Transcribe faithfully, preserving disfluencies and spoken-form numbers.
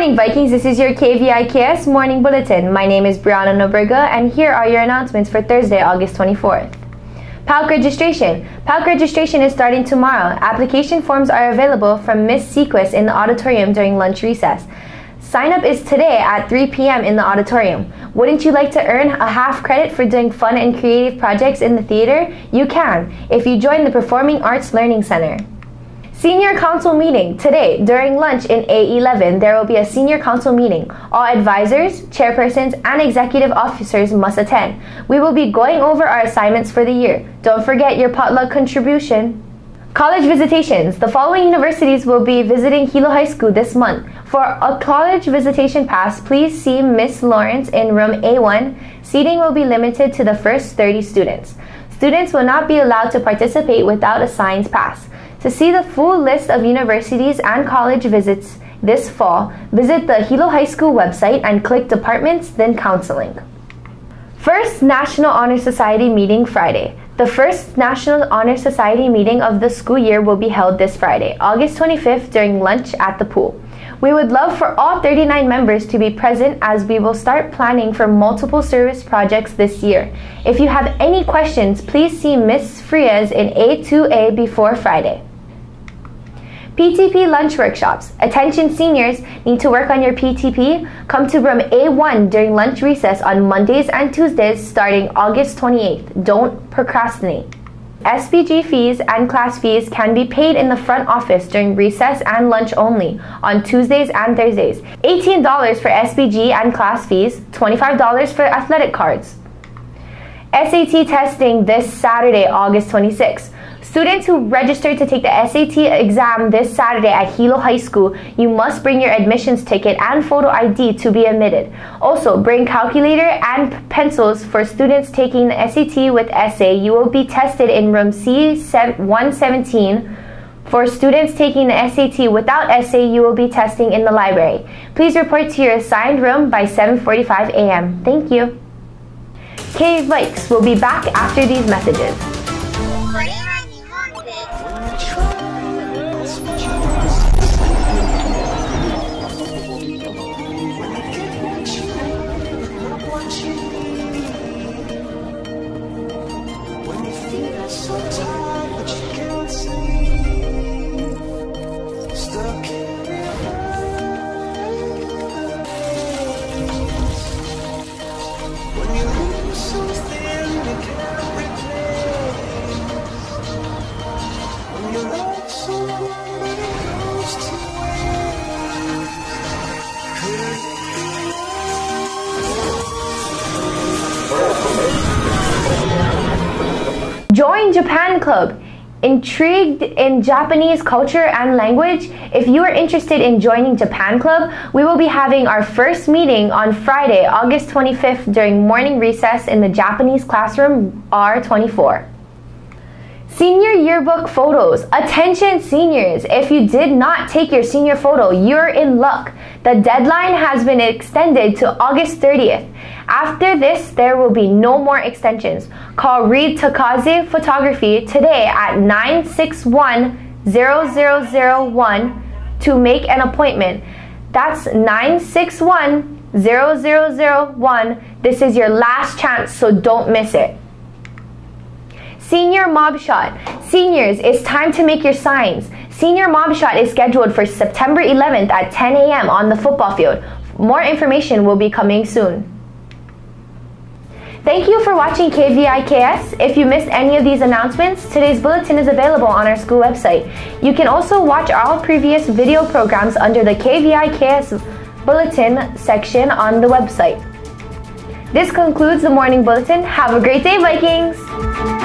Morning Vikings, this is your K V I K S Morning Bulletin. My name is Brianna Nobrega and here are your announcements for Thursday, August twenty-fourth. P A L C registration. P A L C registration is starting tomorrow. Application forms are available from Miss Sequest in the auditorium during lunch recess. Sign up is today at three p m in the auditorium. Wouldn't you like to earn a half credit for doing fun and creative projects in the theater? You can, if you join the Performing Arts Learning Center. Senior Council meeting. Today, during lunch in A eleven, there will be a Senior Council meeting. All advisors, chairpersons, and executive officers must attend. We will be going over our assignments for the year. Don't forget your potluck contribution. College visitations. The following universities will be visiting Hilo High School this month. For a college visitation pass, please see Miss Lawrence in room A one. Seating will be limited to the first thirty students. Students will not be allowed to participate without a signed pass. To see the full list of universities and college visits this fall, visit the Hilo High School website and click Departments, then Counseling. First National Honor Society meeting Friday. The first National Honor Society meeting of the school year will be held this Friday, August twenty-fifth, during lunch at the pool. We would love for all thirty-nine members to be present as we will start planning for multiple service projects this year. If you have any questions, please see Miz Frias in A two A before Friday. P T P lunch workshops. Attention seniors, need to work on your P T P? Come to room A one during lunch recess on Mondays and Tuesdays starting August twenty-eighth. Don't procrastinate. S P G fees and class fees can be paid in the front office during recess and lunch only on Tuesdays and Thursdays. eighteen dollars for S P G and class fees, twenty-five dollars for athletic cards. S A T testing this Saturday, August twenty-sixth. Students who registered to take the S A T exam this Saturday at Hilo High School, you must bring your admissions ticket and photo I D to be admitted. Also, bring calculator and pencils for students taking the S A T with essay. You will be tested in room C one seventeen. For students taking the S A T without essay, you will be testing in the library. Please report to your assigned room by seven forty-five a m Thank you. K V I K S will be back after these messages. Join Japan Club. Intrigued in Japanese culture and language? If you are interested in joining Japan Club, we will be having our first meeting on Friday, August twenty-fifth during morning recess in the Japanese classroom R twenty-four. Senior yearbook photos. Attention seniors, if you did not take your senior photo, you're in luck. The deadline has been extended to August thirtieth. After this, there will be no more extensions. Call Reed Takase Photography today at nine six one, zero zero zero one to make an appointment. That's nine six one, zero zero zero one. This is your last chance, so don't miss it. Senior Mob Shot. Seniors, it's time to make your signs. Senior Mob Shot is scheduled for September eleventh at ten a m on the football field. More information will be coming soon. Thank you for watching K V I K S. If you missed any of these announcements, today's bulletin is available on our school website. You can also watch all previous video programs under the K V I K S Bulletin section on the website. This concludes the morning bulletin. Have a great day, Vikings!